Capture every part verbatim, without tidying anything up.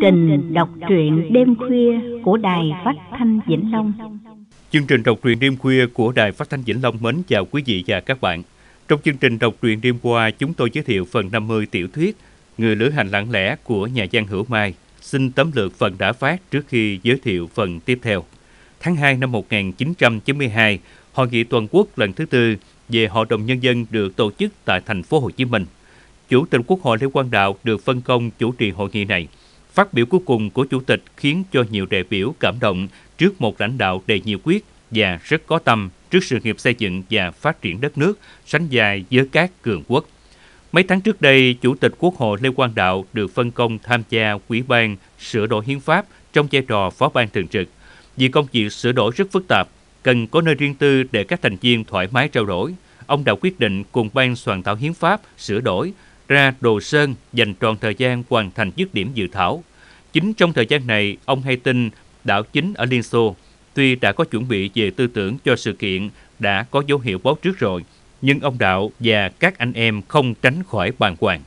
trình đọc truyện đêm khuya của Đài Phát Thanh Vĩnh Long. Chương trình đọc truyện đêm khuya của Đài Phát Thanh Vĩnh Long mến chào quý vị và các bạn. Trong chương trình đọc truyện đêm qua, chúng tôi giới thiệu phần năm mươi tiểu thuyết Người lữ hành lặng lẽ của nhà văn Hữu Mai. Xin tóm lược phần đã phát trước khi giới thiệu phần tiếp theo. Tháng hai năm một nghìn chín trăm chín mươi hai, Hội nghị toàn quốc lần thứ tư về Hội đồng Nhân dân được tổ chức tại thành phố Hồ Chí Minh. Chủ tịch Quốc hội Lê Quang Đạo được phân công chủ trì hội nghị này. Phát biểu cuối cùng của Chủ tịch khiến cho nhiều đại biểu cảm động trước một lãnh đạo đầy nhiệt quyết và rất có tâm trước sự nghiệp xây dựng và phát triển đất nước, sánh vai với các cường quốc. Mấy tháng trước đây, Chủ tịch Quốc hội Lê Quang Đạo được phân công tham gia Ủy ban sửa đổi hiến pháp trong vai trò phó ban thường trực. Vì công việc sửa đổi rất phức tạp, cần có nơi riêng tư để các thành viên thoải mái trao đổi, ông đã quyết định cùng ban soạn thảo hiến pháp sửa đổi ra đồ sơn dành tròn thời gian hoàn thành dứt điểm dự thảo. Chính trong thời gian này, ông hay tin đảo chính ở Liên Xô, tuy đã có chuẩn bị về tư tưởng cho sự kiện đã có dấu hiệu báo trước rồi, nhưng ông Đạo và các anh em không tránh khỏi bàng hoàng.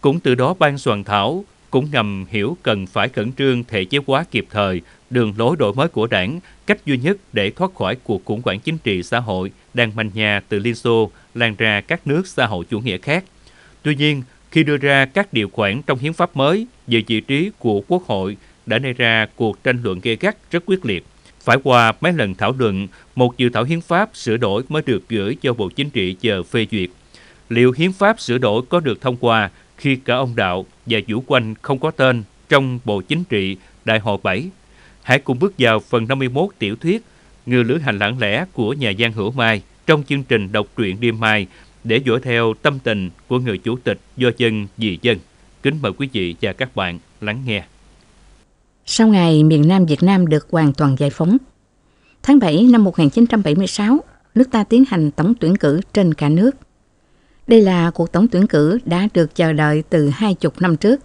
Cũng từ đó ban soạn thảo cũng ngầm hiểu cần phải khẩn trương thể chế hóa kịp thời đường lối đổi mới của đảng, cách duy nhất để thoát khỏi cuộc khủng hoảng chính trị xã hội đang manh nhà từ Liên Xô lan ra các nước xã hội chủ nghĩa khác. Tuy nhiên, khi đưa ra các điều khoản trong hiến pháp mới về vị trí của Quốc hội đã nảy ra cuộc tranh luận gay gắt rất quyết liệt. Phải qua mấy lần thảo luận, một dự thảo hiến pháp sửa đổi mới được gửi cho Bộ Chính trị chờ phê duyệt. Liệu hiến pháp sửa đổi có được thông qua khi cả ông Đạo và Vũ Quang không có tên trong Bộ Chính trị Đại hội bảy? Hãy cùng bước vào phần năm mươi mốt tiểu thuyết Người lữ hành lặng lẽ của nhà văn Hữu Mai trong chương trình đọc truyện đêm mai để dõi theo tâm tình của người chủ tịch do dân vì dân. Kính mời quý vị và các bạn lắng nghe. Sau ngày miền Nam Việt Nam được hoàn toàn giải phóng, tháng bảy năm một nghìn chín trăm bảy mươi sáu, nước ta tiến hành tổng tuyển cử trên cả nước. Đây là cuộc tổng tuyển cử đã được chờ đợi từ hai chục năm trước,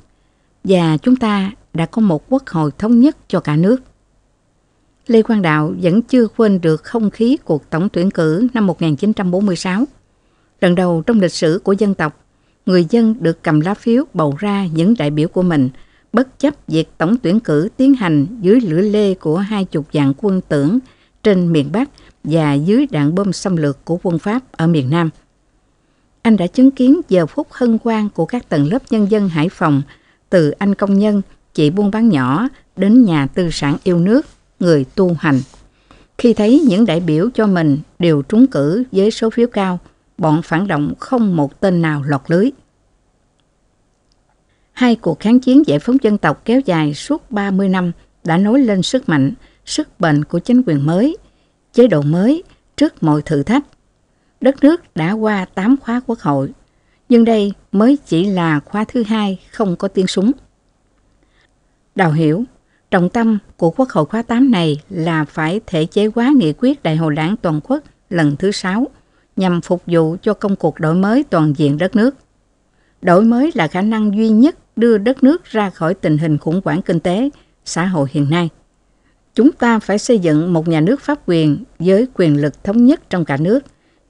và chúng ta đã có một quốc hội thống nhất cho cả nước. Lê Quang Đạo vẫn chưa quên được không khí cuộc tổng tuyển cử năm một nghìn chín trăm bốn mươi sáu. Lần đầu trong lịch sử của dân tộc, người dân được cầm lá phiếu bầu ra những đại biểu của mình, bất chấp việc tổng tuyển cử tiến hành dưới lưỡi lê của hai chục vạn quân tưởng trên miền Bắc và dưới đạn bom xâm lược của quân Pháp ở miền Nam. Anh đã chứng kiến giờ phút hân hoan của các tầng lớp nhân dân Hải Phòng, từ anh công nhân, chị buôn bán nhỏ đến nhà tư sản yêu nước, người tu hành. Khi thấy những đại biểu cho mình đều trúng cử với số phiếu cao, bọn phản động không một tên nào lọt lưới. Hai cuộc kháng chiến giải phóng dân tộc kéo dài suốt ba mươi năm đã nối lên sức mạnh, sức bền của chính quyền mới, chế độ mới trước mọi thử thách. Đất nước đã qua tám khóa quốc hội, nhưng đây mới chỉ là khóa thứ hai không có tiếng súng. Đào hiểu, trọng tâm của Quốc hội khóa tám này là phải thể chế hóa nghị quyết Đại hội Đảng toàn quốc lần thứ sáu nhằm phục vụ cho công cuộc đổi mới toàn diện đất nước. Đổi mới là khả năng duy nhất đưa đất nước ra khỏi tình hình khủng hoảng kinh tế, xã hội hiện nay. Chúng ta phải xây dựng một nhà nước pháp quyền với quyền lực thống nhất trong cả nước,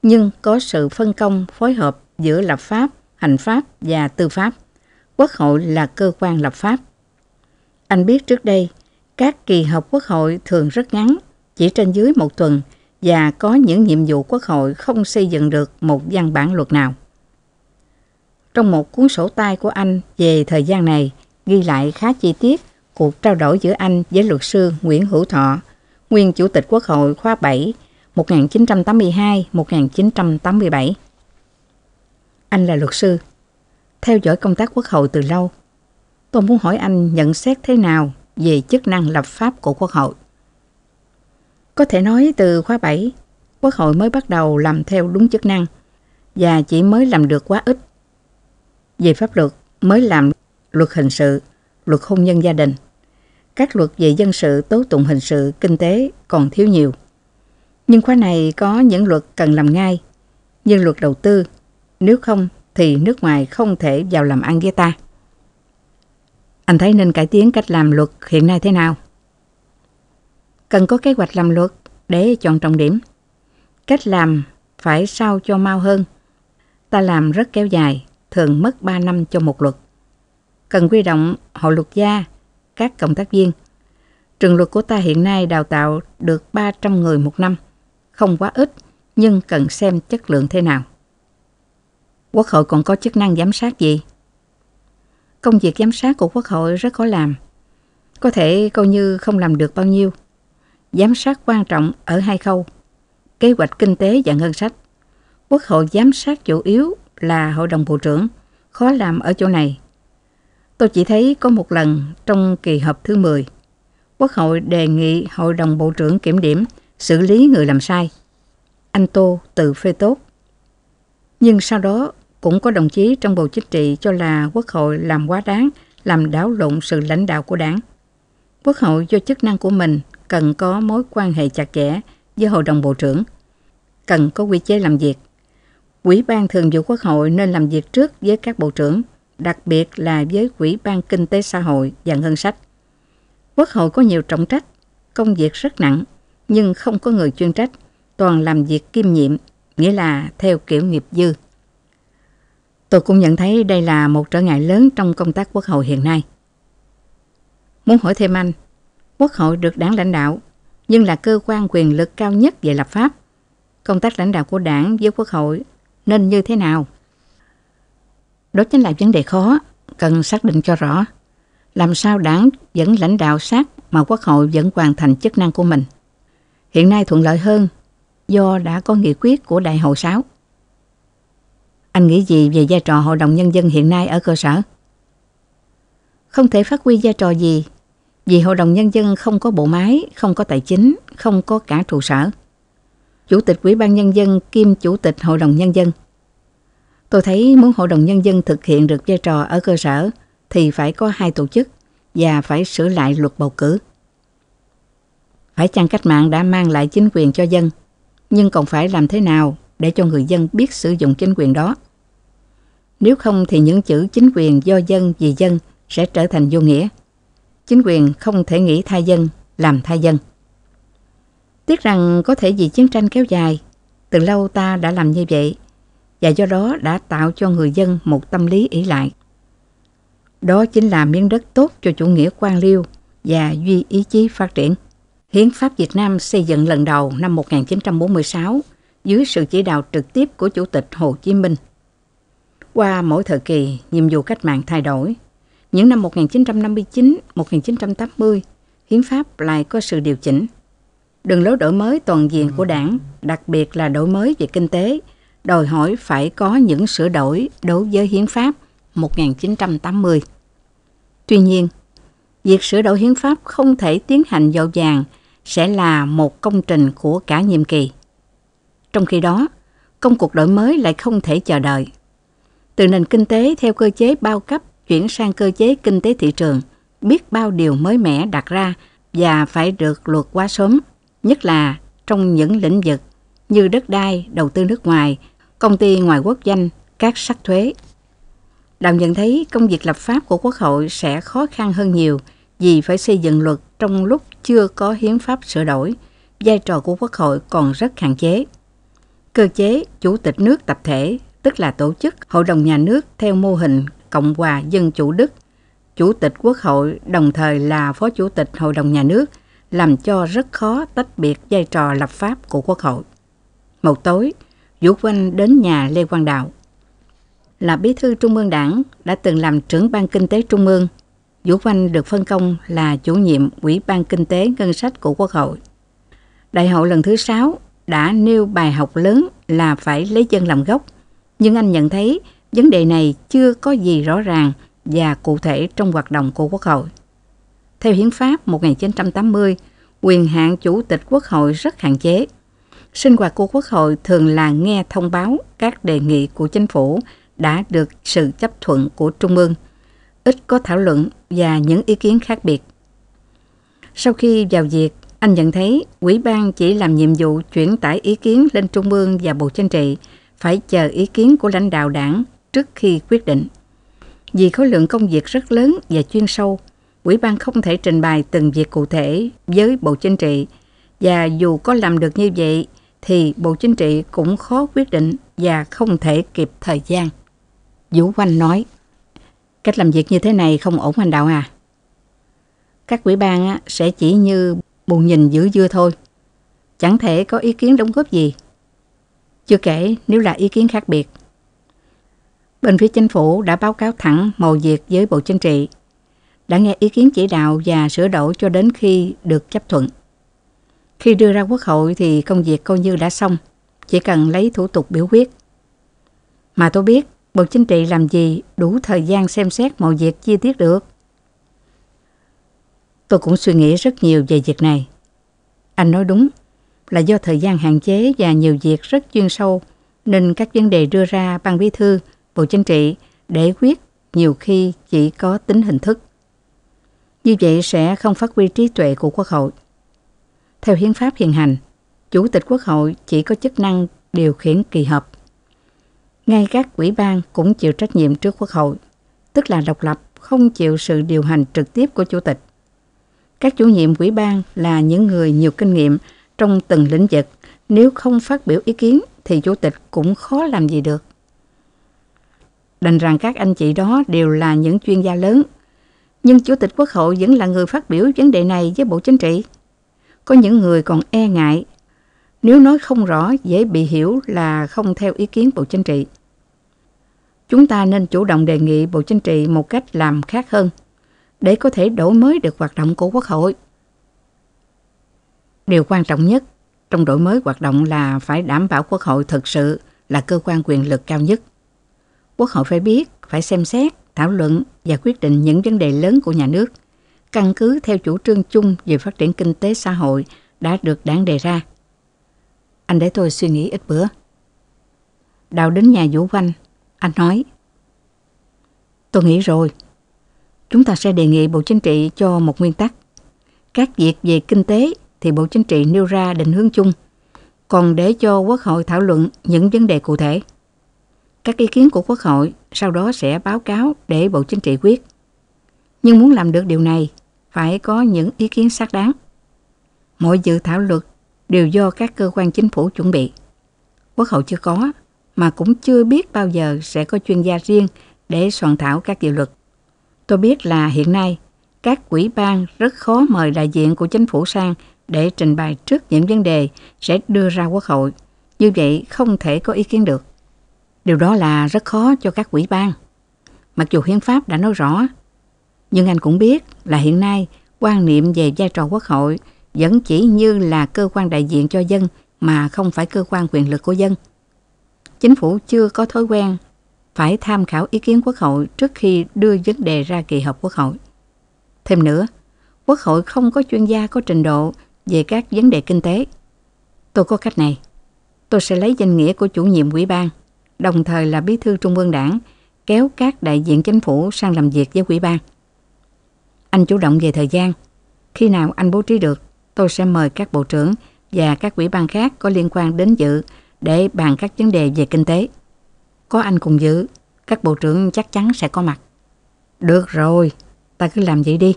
nhưng có sự phân công phối hợp giữa lập pháp, hành pháp và tư pháp. Quốc hội là cơ quan lập pháp. Anh biết trước đây, các kỳ họp quốc hội thường rất ngắn, chỉ trên dưới một tuần, và có những nhiệm vụ quốc hội không xây dựng được một văn bản luật nào. Trong một cuốn sổ tay của anh về thời gian này, ghi lại khá chi tiết cuộc trao đổi giữa anh với luật sư Nguyễn Hữu Thọ, nguyên Chủ tịch Quốc hội khóa bảy, một nghìn chín trăm tám mươi hai đến một nghìn chín trăm tám mươi bảy. Anh là luật sư, theo dõi công tác quốc hội từ lâu. Tôi muốn hỏi anh nhận xét thế nào về chức năng lập pháp của Quốc hội. Có thể nói từ khóa bảy, Quốc hội mới bắt đầu làm theo đúng chức năng và chỉ mới làm được quá ít. Về pháp luật mới làm luật hình sự, luật hôn nhân gia đình. Các luật về dân sự, tố tụng hình sự, kinh tế còn thiếu nhiều. Nhưng khóa này có những luật cần làm ngay, như luật đầu tư. Nếu không thì nước ngoài không thể vào làm ăn với ta. Anh thấy nên cải tiến cách làm luật hiện nay thế nào? Cần có kế hoạch làm luật để chọn trọng điểm. Cách làm phải sao cho mau hơn. Ta làm rất kéo dài, thường mất ba năm cho một luật. Cần quy động hội luật gia các cộng tác viên. Trường luật của ta hiện nay đào tạo được ba trăm người một năm, không quá ít, nhưng cần xem chất lượng thế nào. Quốc hội còn có chức năng giám sát gì? Công việc giám sát của Quốc hội rất khó làm, có thể coi như không làm được bao nhiêu. Giám sát quan trọng ở hai khâu, kế hoạch kinh tế và ngân sách. Quốc hội giám sát chủ yếu là Hội đồng Bộ trưởng, khó làm ở chỗ này. Tôi chỉ thấy có một lần trong kỳ họp thứ mười, Quốc hội đề nghị Hội đồng Bộ trưởng kiểm điểm, xử lý người làm sai. Anh Tô tự phê tốt. Nhưng sau đó cũng có đồng chí trong Bộ Chính trị cho là Quốc hội làm quá đáng, làm đảo lộn sự lãnh đạo của Đảng. Quốc hội do chức năng của mình cần có mối quan hệ chặt chẽ với Hội đồng Bộ trưởng, cần có quy chế làm việc. Ủy ban Thường vụ Quốc hội nên làm việc trước với các bộ trưởng, đặc biệt là với Ủy ban Kinh tế Xã hội và Ngân sách. Quốc hội có nhiều trọng trách, công việc rất nặng, nhưng không có người chuyên trách, toàn làm việc kiêm nhiệm, nghĩa là theo kiểu nghiệp dư. Tôi cũng nhận thấy đây là một trở ngại lớn trong công tác Quốc hội hiện nay. Muốn hỏi thêm anh, Quốc hội được Đảng lãnh đạo, nhưng là cơ quan quyền lực cao nhất về lập pháp. Công tác lãnh đạo của Đảng với Quốc hội nên như thế nào? Đó chính là vấn đề khó, cần xác định cho rõ. Làm sao Đảng vẫn lãnh đạo sát mà Quốc hội vẫn hoàn thành chức năng của mình. Hiện nay thuận lợi hơn do đã có nghị quyết của Đại hội sáu. Anh nghĩ gì về vai trò Hội đồng Nhân dân hiện nay ở cơ sở? Không thể phát huy vai trò gì vì Hội đồng Nhân dân không có bộ máy, không có tài chính, không có cả trụ sở. Chủ tịch Ủy ban Nhân dân kiêm Chủ tịch Hội đồng Nhân dân. Tôi thấy muốn Hội đồng Nhân dân thực hiện được vai trò ở cơ sở thì phải có hai tổ chức và phải sửa lại luật bầu cử. Phải chăng cách mạng đã mang lại chính quyền cho dân, nhưng còn phải làm thế nào để cho người dân biết sử dụng chính quyền đó? Nếu không thì những chữ chính quyền do dân vì dân sẽ trở thành vô nghĩa. Chính quyền không thể nghĩ thay dân, làm thay dân. Tiếc rằng có thể vì chiến tranh kéo dài, từ lâu ta đã làm như vậy, và do đó đã tạo cho người dân một tâm lý ỷ lại. Đó chính là miếng đất tốt cho chủ nghĩa quan liêu và duy ý chí phát triển. Hiến pháp Việt Nam xây dựng lần đầu năm một nghìn chín trăm bốn mươi sáu dưới sự chỉ đạo trực tiếp của Chủ tịch Hồ Chí Minh. Qua mỗi thời kỳ, nhiệm vụ cách mạng thay đổi. Những năm một nghìn chín trăm năm mươi chín, một nghìn chín trăm tám mươi, hiến pháp lại có sự điều chỉnh. Đường lối đổi mới toàn diện của Đảng, đặc biệt là đổi mới về kinh tế, đòi hỏi phải có những sửa đổi đối với hiến pháp một nghìn chín trăm tám mươi. Tuy nhiên, việc sửa đổi hiến pháp không thể tiến hành vội vàng sẽ là một công trình của cả nhiệm kỳ. Trong khi đó, công cuộc đổi mới lại không thể chờ đợi. Từ nền kinh tế theo cơ chế bao cấp chuyển sang cơ chế kinh tế thị trường, biết bao điều mới mẻ đặt ra và phải được luật hóa sớm, nhất là trong những lĩnh vực như đất đai, đầu tư nước ngoài, công ty ngoài quốc doanh, các sắc thuế. Đạo nhận thấy công việc lập pháp của Quốc hội sẽ khó khăn hơn nhiều vì phải xây dựng luật trong lúc chưa có hiến pháp sửa đổi, vai trò của Quốc hội còn rất hạn chế. Cơ chế Chủ tịch nước tập thể, tức là tổ chức Hội đồng Nhà nước theo mô hình Cộng hòa Dân chủ Đức, Chủ tịch Quốc hội đồng thời là Phó Chủ tịch Hội đồng Nhà nước, làm cho rất khó tách biệt vai trò lập pháp của Quốc hội. Một tối, Vũ Quang đến nhà Lê Quang Đạo. Là bí thư Trung ương Đảng, đã từng làm trưởng ban kinh tế Trung ương, Vũ Văn được phân công là chủ nhiệm Ủy ban Kinh tế Ngân sách của Quốc hội. Đại hội lần thứ sáu đã nêu bài học lớn là phải lấy dân làm gốc, nhưng anh nhận thấy vấn đề này chưa có gì rõ ràng và cụ thể trong hoạt động của Quốc hội. Theo Hiến pháp một nghìn chín trăm tám mươi, quyền hạn Chủ tịch Quốc hội rất hạn chế. Sinh hoạt của Quốc hội thường là nghe thông báo các đề nghị của chính phủ đã được sự chấp thuận của Trung ương, ít có thảo luận và những ý kiến khác biệt. Sau khi vào việc, anh nhận thấy Ủy ban chỉ làm nhiệm vụ chuyển tải ý kiến lên Trung ương và Bộ Chính trị, phải chờ ý kiến của lãnh đạo Đảng trước khi quyết định. Vì khối lượng công việc rất lớn và chuyên sâu, Ủy ban không thể trình bày từng việc cụ thể với Bộ Chính trị, và dù có làm được như vậy thì Bộ Chính trị cũng khó quyết định và không thể kịp thời gian. Vũ Văn nói, cách làm việc như thế này không ổn anh Đạo à? các ủy ban sẽ chỉ như buồn nhìn giữ dưa thôi, chẳng thể có ý kiến đóng góp gì. Chưa kể nếu là ý kiến khác biệt. Bên phía chính phủ đã báo cáo thẳng mọi việc với Bộ Chính trị, đã nghe ý kiến chỉ đạo và sửa đổi cho đến khi được chấp thuận. Khi đưa ra Quốc hội thì công việc coi như đã xong, chỉ cần lấy thủ tục biểu quyết. Mà tôi biết Bộ Chính trị làm gì đủ thời gian xem xét mọi việc chi tiết được. Tôi cũng suy nghĩ rất nhiều về việc này. Anh nói đúng, là do thời gian hạn chế và nhiều việc rất chuyên sâu, nên các vấn đề đưa ra Ban Bí thư, Bộ Chính trị để quyết nhiều khi chỉ có tính hình thức. Như vậy sẽ không phát huy trí tuệ của Quốc hội. Theo hiến pháp hiện hành, Chủ tịch Quốc hội chỉ có chức năng điều khiển kỳ họp. Ngay các ủy ban cũng chịu trách nhiệm trước Quốc hội, tức là độc lập, không chịu sự điều hành trực tiếp của Chủ tịch. Các chủ nhiệm ủy ban là những người nhiều kinh nghiệm trong từng lĩnh vực, nếu không phát biểu ý kiến thì Chủ tịch cũng khó làm gì được. Đành rằng các anh chị đó đều là những chuyên gia lớn, nhưng Chủ tịch Quốc hội vẫn là người phát biểu vấn đề này với Bộ Chính trị. Có những người còn e ngại, nếu nói không rõ dễ bị hiểu là không theo ý kiến Bộ Chính trị. Chúng ta nên chủ động đề nghị Bộ Chính trị một cách làm khác hơn, để có thể đổi mới được hoạt động của Quốc hội. Điều quan trọng nhất trong đổi mới hoạt động là phải đảm bảo Quốc hội thực sự là cơ quan quyền lực cao nhất. Quốc hội phải biết, phải xem xét, thảo luận và quyết định những vấn đề lớn của nhà nước, căn cứ theo chủ trương chung về phát triển kinh tế xã hội đã được Đảng đề ra. Anh để tôi suy nghĩ ít bữa. Đào đến nhà Vũ Văn, anh nói: Tôi nghĩ rồi, chúng ta sẽ đề nghị Bộ Chính trị cho một nguyên tắc. Các việc về kinh tế thì Bộ Chính trị nêu ra định hướng chung, còn để cho Quốc hội thảo luận những vấn đề cụ thể. Các ý kiến của Quốc hội sau đó sẽ báo cáo để Bộ Chính trị quyết. Nhưng muốn làm được điều này, phải có những ý kiến xác đáng. Mọi dự thảo luật đều do các cơ quan chính phủ chuẩn bị. Quốc hội chưa có, mà cũng chưa biết bao giờ sẽ có chuyên gia riêng để soạn thảo các dự luật. Tôi biết là hiện nay, các ủy ban rất khó mời đại diện của chính phủ sang để trình bày trước những vấn đề sẽ đưa ra Quốc hội. Như vậy không thể có ý kiến được. Điều đó là rất khó cho các ủy ban. Mặc dù hiến pháp đã nói rõ, nhưng anh cũng biết là hiện nay quan niệm về vai trò Quốc hội vẫn chỉ như là cơ quan đại diện cho dân mà không phải cơ quan quyền lực của dân. Chính phủ chưa có thói quen phải tham khảo ý kiến Quốc hội trước khi đưa vấn đề ra kỳ họp Quốc hội. Thêm nữa, Quốc hội không có chuyên gia có trình độ về các vấn đề kinh tế. Tôi có cách này. Tôi sẽ lấy danh nghĩa của chủ nhiệm ủy ban, đồng thời là bí thư Trung ương Đảng, kéo các đại diện chính phủ sang làm việc với ủy ban. Anh chủ động về thời gian. Khi nào anh bố trí được, tôi sẽ mời các bộ trưởng và các ủy ban khác có liên quan đến dự để bàn các vấn đề về kinh tế. Có anh cùng dự, các bộ trưởng chắc chắn sẽ có mặt. Được rồi, ta cứ làm vậy đi.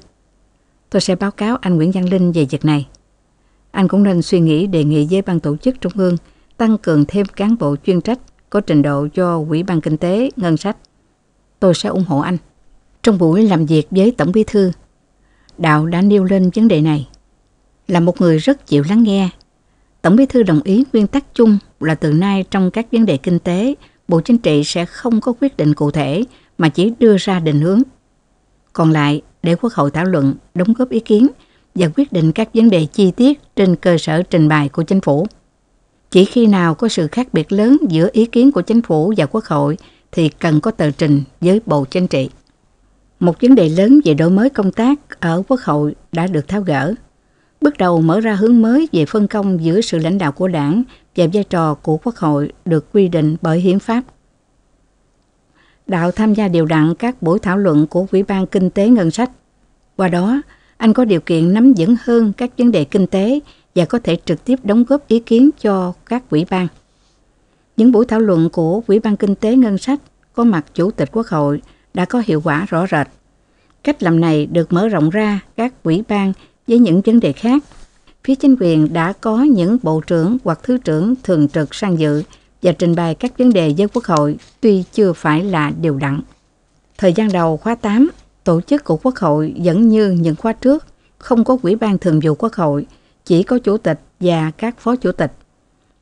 Tôi sẽ báo cáo anh Nguyễn Văn Linh về việc này. Anh cũng nên suy nghĩ đề nghị với Ban Tổ chức Trung ương tăng cường thêm cán bộ chuyên trách có trình độ cho Ủy ban Kinh tế, Ngân sách. Tôi sẽ ủng hộ anh. Trong buổi làm việc với Tổng Bí thư, Đạo đã nêu lên vấn đề này. Là một người rất chịu lắng nghe, Tổng Bí thư đồng ý nguyên tắc chung là từ nay trong các vấn đề kinh tế, Bộ Chính trị sẽ không có quyết định cụ thể mà chỉ đưa ra định hướng. Còn lại, để Quốc hội thảo luận, đóng góp ý kiến và quyết định các vấn đề chi tiết trên cơ sở trình bày của chính phủ. Chỉ khi nào có sự khác biệt lớn giữa ý kiến của chính phủ và Quốc hội thì cần có tờ trình với Bộ Chính trị. Một vấn đề lớn về đổi mới công tác ở Quốc hội đã được tháo gỡ, bước đầu mở ra hướng mới về phân công giữa sự lãnh đạo của Đảng và vai trò của Quốc hội được quy định bởi Hiến pháp. Đạo tham gia điều đặn các buổi thảo luận của Ủy ban Kinh tế Ngân sách. Qua đó, anh có điều kiện nắm vững hơn các vấn đề kinh tế và có thể trực tiếp đóng góp ý kiến cho các ủy ban. Những buổi thảo luận của Ủy ban Kinh tế Ngân sách có mặt Chủ tịch Quốc hội đã có hiệu quả rõ rệt. Cách làm này được mở rộng ra các ủy ban với những vấn đề khác. Phía chính quyền đã có những bộ trưởng hoặc thứ trưởng thường trực sang dự và trình bày các vấn đề với Quốc hội, tuy chưa phải là điều đặn. Thời gian đầu khóa tám, tổ chức của Quốc hội vẫn như những khóa trước, không có Ủy ban Thường vụ Quốc hội, chỉ có Chủ tịch và các Phó Chủ tịch.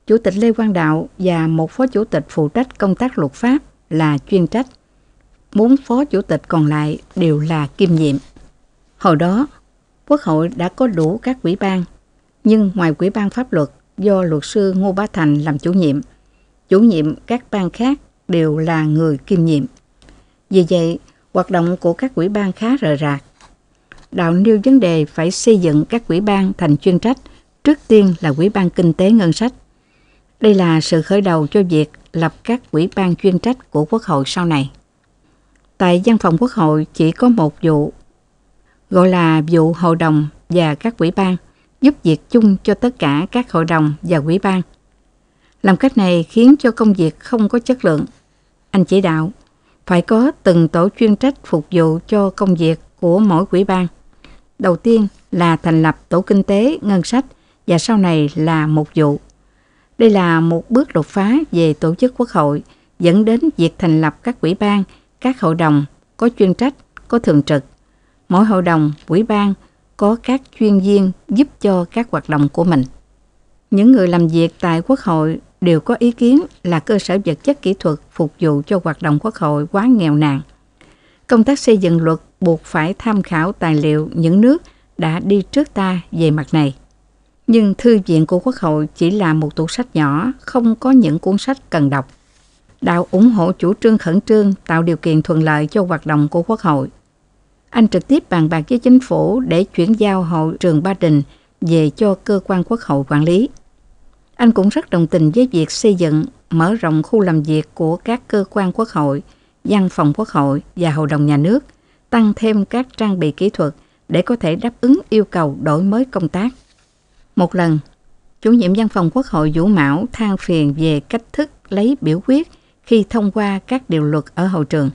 Chủ tịch Lê Quang Đạo và một Phó Chủ tịch phụ trách công tác luật pháp là chuyên trách. Bốn Phó Chủ tịch còn lại đều là kiêm nhiệm. Hồi đó, Quốc hội đã có đủ các ủy ban, nhưng ngoài Ủy ban Pháp luật do luật sư Ngô Bá Thành làm chủ nhiệm, chủ nhiệm các ban khác đều là người kiêm nhiệm. Vì vậy, hoạt động của các ủy ban khá rời rạc. Đạo nêu vấn đề phải xây dựng các ủy ban thành chuyên trách, trước tiên là Ủy ban Kinh tế Ngân sách. Đây là sự khởi đầu cho việc lập các ủy ban chuyên trách của Quốc hội sau này. Tại văn phòng Quốc hội chỉ có một vụ, gọi là vụ hội đồng và các ủy ban, giúp việc chung cho tất cả các hội đồng và ủy ban. Làm cách này khiến cho công việc không có chất lượng. Anh chỉ đạo phải có từng tổ chuyên trách phục vụ cho công việc của mỗi ủy ban. Đầu tiên là thành lập tổ kinh tế, ngân sách và sau này là một vụ. Đây là một bước đột phá về tổ chức Quốc hội, dẫn đến việc thành lập các ủy ban, các hội đồng có chuyên trách, có thường trực. Mỗi hội đồng, ủy ban có các chuyên viên giúp cho các hoạt động của mình. Những người làm việc tại Quốc hội đều có ý kiến là cơ sở vật chất kỹ thuật phục vụ cho hoạt động Quốc hội quá nghèo nàn. Công tác xây dựng luật buộc phải tham khảo tài liệu những nước đã đi trước ta về mặt này. Nhưng thư viện của Quốc hội chỉ là một tủ sách nhỏ, không có những cuốn sách cần đọc. Đạo ủng hộ chủ trương khẩn trương tạo điều kiện thuận lợi cho hoạt động của Quốc hội. Anh trực tiếp bàn bạc với chính phủ để chuyển giao hội trường Ba Đình về cho cơ quan Quốc hội quản lý. Anh cũng rất đồng tình với việc xây dựng, mở rộng khu làm việc của các cơ quan Quốc hội, văn phòng Quốc hội và Hội đồng Nhà nước, tăng thêm các trang bị kỹ thuật để có thể đáp ứng yêu cầu đổi mới công tác. Một lần, chủ nhiệm văn phòng Quốc hội Vũ Mão than phiền về cách thức lấy biểu quyết khi thông qua các điều luật ở hội trường.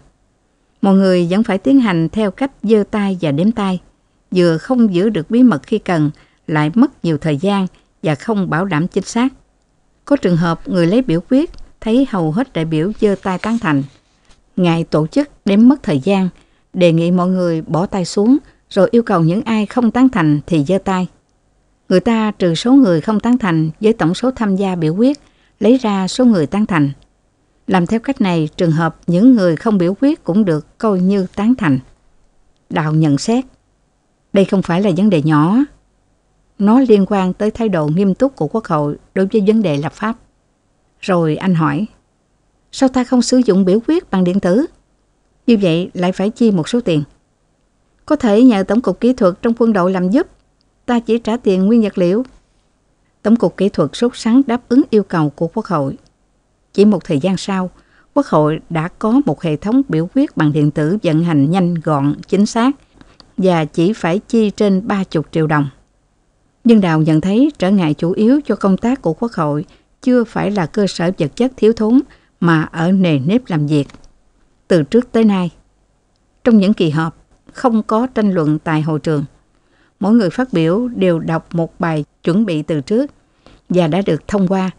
Mọi người vẫn phải tiến hành theo cách giơ tay và đếm tay, vừa không giữ được bí mật khi cần, lại mất nhiều thời gian và không bảo đảm chính xác. Có trường hợp người lấy biểu quyết thấy hầu hết đại biểu giơ tay tán thành, ngại tổ chức đếm mất thời gian, đề nghị mọi người bỏ tay xuống rồi yêu cầu những ai không tán thành thì giơ tay. Người ta trừ số người không tán thành với tổng số tham gia biểu quyết, lấy ra số người tán thành. Làm theo cách này, trường hợp những người không biểu quyết cũng được coi như tán thành. Đạo nhận xét, đây không phải là vấn đề nhỏ. Nó liên quan tới thái độ nghiêm túc của Quốc hội đối với vấn đề lập pháp. Rồi anh hỏi, sao ta không sử dụng biểu quyết bằng điện tử? Như vậy lại phải chi một số tiền. Có thể nhờ Tổng cục Kỹ thuật trong quân đội làm giúp, ta chỉ trả tiền nguyên vật liệu. Tổng cục Kỹ thuật sốt sắng đáp ứng yêu cầu của Quốc hội. Chỉ một thời gian sau, Quốc hội đã có một hệ thống biểu quyết bằng điện tử vận hành nhanh gọn, chính xác và chỉ phải chi trên ba mươi triệu đồng. Nhưng Đào nhận thấy trở ngại chủ yếu cho công tác của Quốc hội chưa phải là cơ sở vật chất thiếu thốn mà ở nề nếp làm việc. Từ trước tới nay, trong những kỳ họp, không có tranh luận tại hội trường. Mỗi người phát biểu đều đọc một bài chuẩn bị từ trước và đã được thông qua.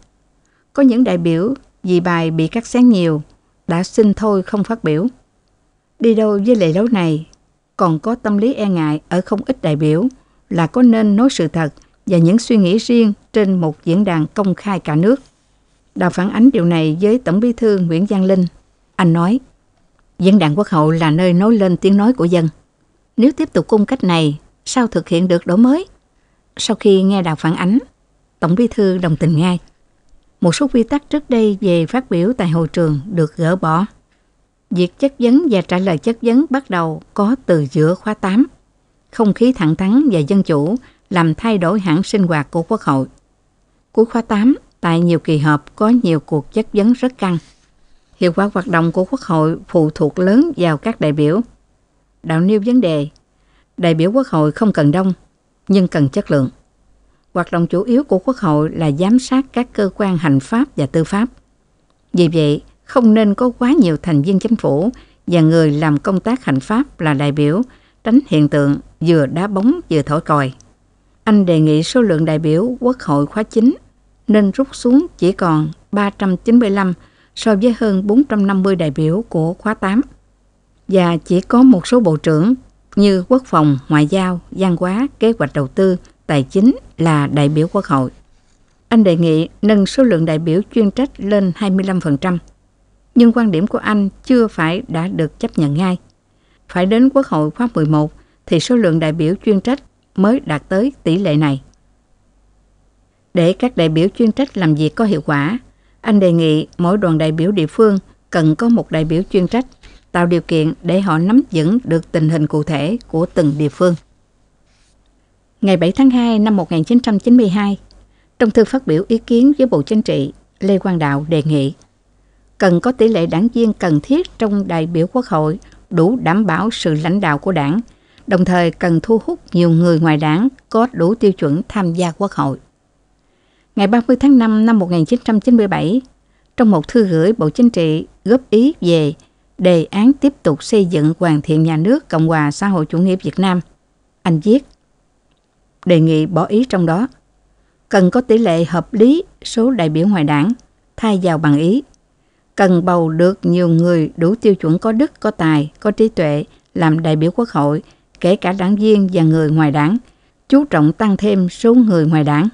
Có những đại biểu vì bài bị cắt xén nhiều đã xin thôi không phát biểu. Đi đâu với lề lối này, còn có tâm lý e ngại ở không ít đại biểu là có nên nói sự thật và những suy nghĩ riêng trên một diễn đàn công khai cả nước. Đã phản ánh điều này với Tổng Bí thư Nguyễn Văn Linh. Anh nói, diễn đàn Quốc hội là nơi nói lên tiếng nói của dân. Nếu tiếp tục cung cách này, sao thực hiện được đổi mới? Sau khi nghe Đào phản ánh, Tổng Bí thư đồng tình ngay. Một số quy tắc trước đây về phát biểu tại hội trường được gỡ bỏ. Việc chất vấn và trả lời chất vấn bắt đầu có từ giữa khóa tám. Không khí thẳng thắn và dân chủ làm thay đổi hẳn sinh hoạt của Quốc hội. Cuối khóa tám, tại nhiều kỳ họp có nhiều cuộc chất vấn rất căng. Hiệu quả hoạt động của Quốc hội phụ thuộc lớn vào các đại biểu. Đạo nêu vấn đề, đại biểu Quốc hội không cần đông, nhưng cần chất lượng. Hoạt động chủ yếu của Quốc hội là giám sát các cơ quan hành pháp và tư pháp. Vì vậy, không nên có quá nhiều thành viên chính phủ và người làm công tác hành pháp là đại biểu, tránh hiện tượng vừa đá bóng vừa thổi còi. Anh đề nghị số lượng đại biểu Quốc hội khóa chín nên rút xuống chỉ còn ba trăm chín mươi lăm so với hơn bốn trăm năm mươi đại biểu của khóa tám. Và chỉ có một số bộ trưởng, như quốc phòng, ngoại giao, văn hóa, kế hoạch đầu tư, tài chính là đại biểu quốc hội. Anh đề nghị nâng số lượng đại biểu chuyên trách lên hai mươi lăm phần trăm, nhưng quan điểm của anh chưa phải đã được chấp nhận ngay. Phải đến Quốc hội khóa mười một thì số lượng đại biểu chuyên trách mới đạt tới tỷ lệ này. Để các đại biểu chuyên trách làm việc có hiệu quả, anh đề nghị mỗi đoàn đại biểu địa phương cần có một đại biểu chuyên trách, tạo điều kiện để họ nắm vững được tình hình cụ thể của từng địa phương. Ngày bảy tháng hai năm một nghìn chín trăm chín mươi hai, trong thư phát biểu ý kiến với Bộ Chính trị, Lê Quang Đạo đề nghị cần có tỷ lệ đảng viên cần thiết trong đại biểu Quốc hội đủ đảm bảo sự lãnh đạo của đảng, đồng thời cần thu hút nhiều người ngoài đảng có đủ tiêu chuẩn tham gia Quốc hội. Ngày ba mươi tháng năm năm một nghìn chín trăm chín mươi bảy, trong một thư gửi Bộ Chính trị góp ý về đề án tiếp tục xây dựng hoàn thiện nhà nước Cộng hòa xã hội chủ nghĩa Việt Nam, anh viết, đề nghị bỏ ý trong đó, cần có tỷ lệ hợp lý số đại biểu ngoài đảng, thay vào bằng ý, cần bầu được nhiều người đủ tiêu chuẩn có đức, có tài, có trí tuệ làm đại biểu Quốc hội, kể cả đảng viên và người ngoài đảng, chú trọng tăng thêm số người ngoài đảng.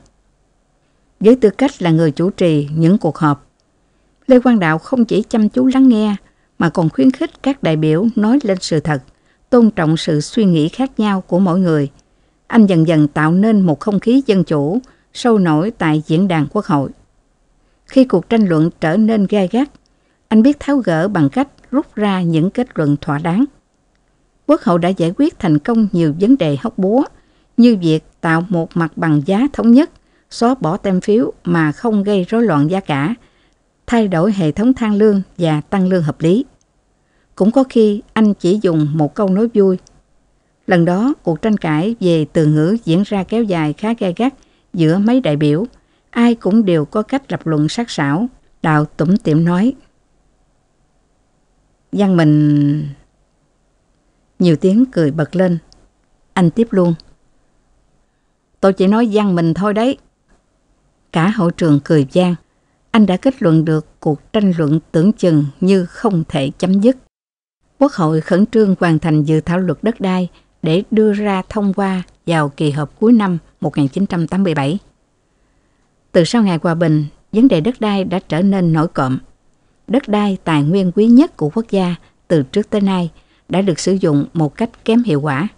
Với tư cách là người chủ trì những cuộc họp, Lê Quang Đạo không chỉ chăm chú lắng nghe mà còn khuyến khích các đại biểu nói lên sự thật, tôn trọng sự suy nghĩ khác nhau của mỗi người. Anh dần dần tạo nên một không khí dân chủ sôi nổi tại diễn đàn Quốc hội. Khi cuộc tranh luận trở nên gai gắt, anh biết tháo gỡ bằng cách rút ra những kết luận thỏa đáng. Quốc hội đã giải quyết thành công nhiều vấn đề hóc búa, như việc tạo một mặt bằng giá thống nhất, xóa bỏ tem phiếu mà không gây rối loạn giá cả, thay đổi hệ thống thang lương và tăng lương hợp lý. Cũng có khi anh chỉ dùng một câu nói vui. Lần đó, cuộc tranh cãi về từ ngữ diễn ra kéo dài khá gay gắt giữa mấy đại biểu. Ai cũng đều có cách lập luận sắc sảo. Đạo tủm tỉm nói, văn mình... Nhiều tiếng cười bật lên. Anh tiếp luôn, tôi chỉ nói văn mình thôi đấy. Cả hội trường cười vang. Anh đã kết luận được cuộc tranh luận tưởng chừng như không thể chấm dứt. Quốc hội khẩn trương hoàn thành dự thảo luật đất đai để đưa ra thông qua vào kỳ họp cuối năm một nghìn chín trăm tám mươi bảy. Từ sau ngày hòa bình, vấn đề đất đai đã trở nên nổi cộm. Đất đai, tài nguyên quý nhất của quốc gia từ trước tới nay, đã được sử dụng một cách kém hiệu quả.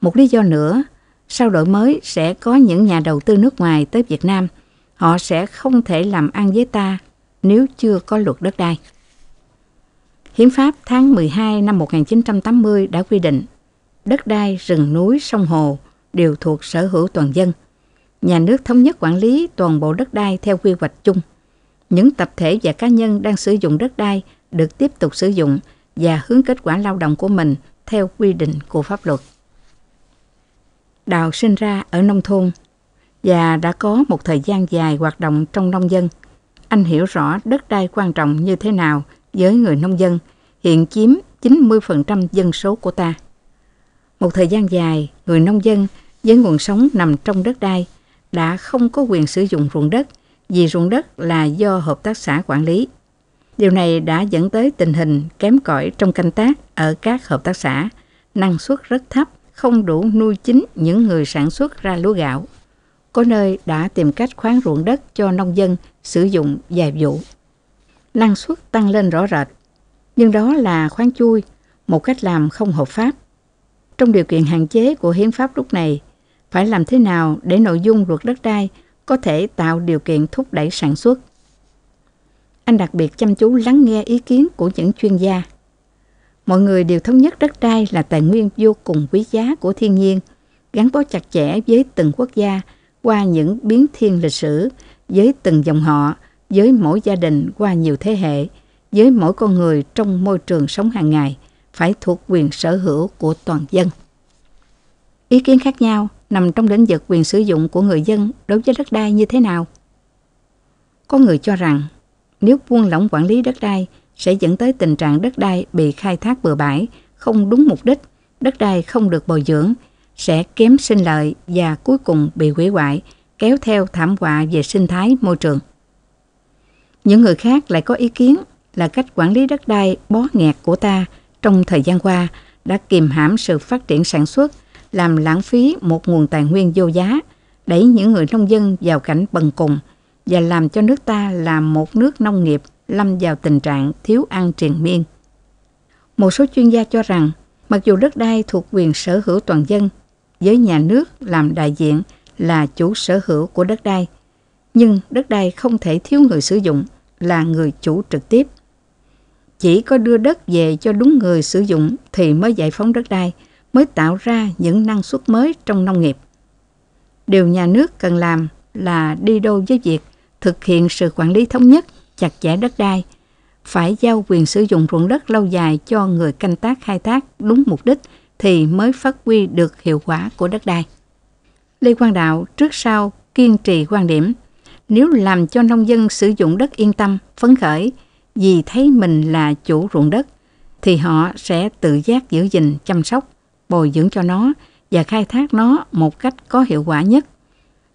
Một lý do nữa, sau đổi mới sẽ có những nhà đầu tư nước ngoài tới Việt Nam. Họ sẽ không thể làm ăn với ta nếu chưa có luật đất đai. Hiến pháp tháng mười hai năm một nghìn chín trăm tám mươi đã quy định đất đai, rừng núi, sông hồ đều thuộc sở hữu toàn dân. Nhà nước thống nhất quản lý toàn bộ đất đai theo quy hoạch chung. Những tập thể và cá nhân đang sử dụng đất đai được tiếp tục sử dụng và hướng kết quả lao động của mình theo quy định của pháp luật. Đào sinh ra ở nông thôn và đã có một thời gian dài hoạt động trong nông dân. Anh hiểu rõ đất đai quan trọng như thế nào với người nông dân, hiện chiếm chín mươi phần trăm dân số của ta. Một thời gian dài, người nông dân với nguồn sống nằm trong đất đai đã không có quyền sử dụng ruộng đất vì ruộng đất là do hợp tác xã quản lý. Điều này đã dẫn tới tình hình kém cỏi trong canh tác ở các hợp tác xã, năng suất rất thấp, không đủ nuôi chính những người sản xuất ra lúa gạo. Có nơi đã tìm cách khoán ruộng đất cho nông dân sử dụng vài vụ. Năng suất tăng lên rõ rệt, nhưng đó là khoán chui, một cách làm không hợp pháp. Trong điều kiện hạn chế của hiến pháp lúc này, phải làm thế nào để nội dung luật đất đai có thể tạo điều kiện thúc đẩy sản xuất? Anh đặc biệt chăm chú lắng nghe ý kiến của những chuyên gia. Mọi người đều thống nhất đất đai là tài nguyên vô cùng quý giá của thiên nhiên, gắn bó chặt chẽ với từng quốc gia qua những biến thiên lịch sử, với từng dòng họ, với mỗi gia đình qua nhiều thế hệ, với mỗi con người trong môi trường sống hàng ngày, phải thuộc quyền sở hữu của toàn dân. Ý kiến khác nhau nằm trong lĩnh vực quyền sử dụng của người dân đối với đất đai như thế nào? Có người cho rằng, nếu buông lỏng quản lý đất đai, sẽ dẫn tới tình trạng đất đai bị khai thác bừa bãi, không đúng mục đích, đất đai không được bồi dưỡng, sẽ kém sinh lợi và cuối cùng bị hủy hoại, kéo theo thảm họa về sinh thái môi trường. Những người khác lại có ý kiến là cách quản lý đất đai bó nghẹt của ta trong thời gian qua đã kìm hãm sự phát triển sản xuất, làm lãng phí một nguồn tài nguyên vô giá, đẩy những người nông dân vào cảnh bần cùng và làm cho nước ta là một nước nông nghiệp lâm vào tình trạng thiếu ăn triền miên. Một số chuyên gia cho rằng, mặc dù đất đai thuộc quyền sở hữu toàn dân, với nhà nước làm đại diện là chủ sở hữu của đất đai, nhưng đất đai không thể thiếu người sử dụng là người chủ trực tiếp. Chỉ có đưa đất về cho đúng người sử dụng thì mới giải phóng đất đai, mới tạo ra những năng suất mới trong nông nghiệp. Điều nhà nước cần làm là đi đôi với việc thực hiện sự quản lý thống nhất, chặt chẽ đất đai, phải giao quyền sử dụng ruộng đất lâu dài cho người canh tác khai thác đúng mục đích thì mới phát huy được hiệu quả của đất đai. Lê Quang Đạo trước sau kiên trì quan điểm, nếu làm cho nông dân sử dụng đất yên tâm, phấn khởi vì thấy mình là chủ ruộng đất, thì họ sẽ tự giác giữ gìn, chăm sóc, bồi dưỡng cho nó và khai thác nó một cách có hiệu quả nhất.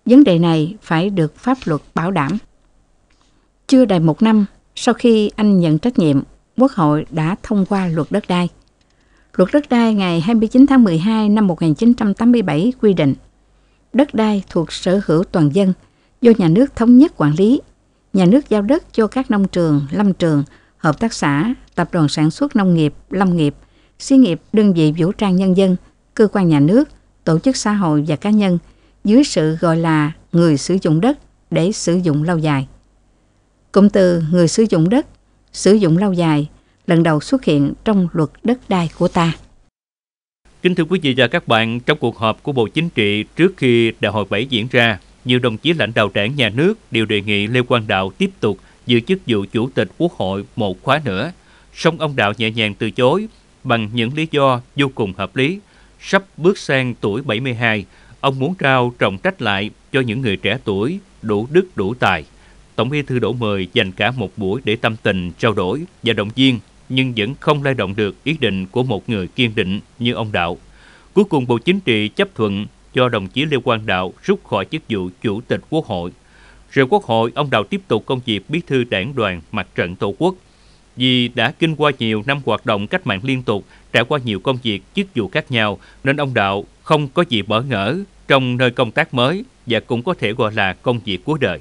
Vấn đề này phải được pháp luật bảo đảm. Chưa đầy một năm sau khi anh nhận trách nhiệm, Quốc hội đã thông qua luật đất đai. Luật đất đai ngày hai mươi chín tháng mười hai năm một nghìn chín trăm tám mươi bảy quy định đất đai thuộc sở hữu toàn dân, do nhà nước thống nhất quản lý. Nhà nước giao đất cho các nông trường, lâm trường, hợp tác xã, tập đoàn sản xuất nông nghiệp, lâm nghiệp, xí nghiệp, đơn vị vũ trang nhân dân, cơ quan nhà nước, tổ chức xã hội và cá nhân dưới sự gọi là người sử dụng đất để sử dụng lâu dài. Cụm từ người sử dụng đất, sử dụng lâu dài lần đầu xuất hiện trong luật đất đai của ta. Kính thưa quý vị và các bạn, trong cuộc họp của Bộ Chính trị trước khi Đại hội bảy diễn ra, nhiều đồng chí lãnh đạo Đảng, Nhà nước đều đề nghị Lê Quang Đạo tiếp tục giữ chức vụ Chủ tịch Quốc hội một khóa nữa. Song ông Đạo nhẹ nhàng từ chối bằng những lý do vô cùng hợp lý. Sắp bước sang tuổi bảy mươi hai, ông muốn trao trọng trách lại cho những người trẻ tuổi đủ đức đủ tài. Tổng Bí thư Đỗ Mười dành cả một buổi để tâm tình trao đổi và động viên, nhưng vẫn không lay động được ý định của một người kiên định như ông Đạo. Cuối cùng Bộ Chính trị chấp thuận cho đồng chí Lê Quang Đạo rút khỏi chức vụ Chủ tịch Quốc hội. Rời Quốc hội, ông Đạo tiếp tục công việc Bí thư Đảng đoàn Mặt trận Tổ quốc. Vì đã kinh qua nhiều năm hoạt động cách mạng liên tục, trải qua nhiều công việc chức vụ khác nhau, nên ông Đạo không có gì bỡ ngỡ trong nơi công tác mới và cũng có thể gọi là công việc cuối đời.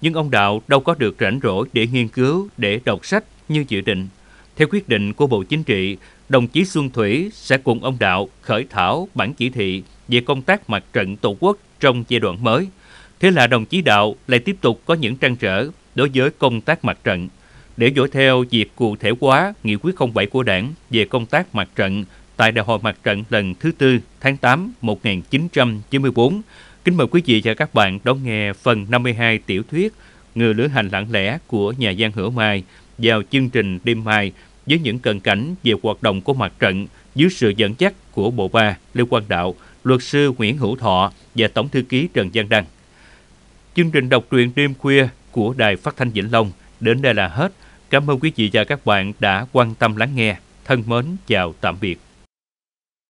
Nhưng ông Đạo đâu có được rảnh rỗi để nghiên cứu, để đọc sách như dự định. Theo quyết định của Bộ Chính trị, đồng chí Xuân Thủy sẽ cùng ông Đạo khởi thảo bản chỉ thị về công tác Mặt trận Tổ quốc trong giai đoạn mới. Thế là đồng chí Đạo lại tiếp tục có những trăn trở đối với công tác mặt trận. Để dõi theo việc cụ thể hóa Nghị quyết không bảy của Đảng về công tác mặt trận tại Đại hội Mặt trận lần thứ tư tháng tám năm một nghìn chín trăm chín mươi tư, kính mời quý vị và các bạn đón nghe phần năm mươi hai tiểu thuyết Người lữ hành lặng lẽ của nhà văn Hữu Mai vào chương trình đêm mai, với những cận cảnh về hoạt động của mặt trận dưới sự dẫn dắt của Bộ Ba Lê Quang Đạo, luật sư Nguyễn Hữu Thọ và Tổng thư ký Trần Giang Đăng. Chương trình đọc truyện đêm khuya của Đài Phát thanh Vĩnh Long đến đây là hết. Cảm ơn quý vị và các bạn đã quan tâm lắng nghe. Thân mến, chào tạm biệt.